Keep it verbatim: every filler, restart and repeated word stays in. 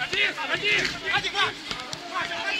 Один, один, один, два!